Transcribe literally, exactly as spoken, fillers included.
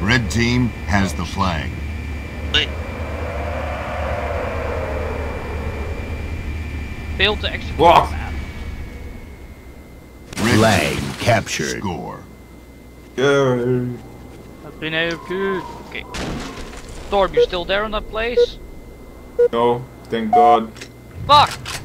Red team has the flag. Failed to execute map. Flag captured. Score. Yay. That's been executed. Okay. Thorb, you still there in that place? No, thank God. Fuck!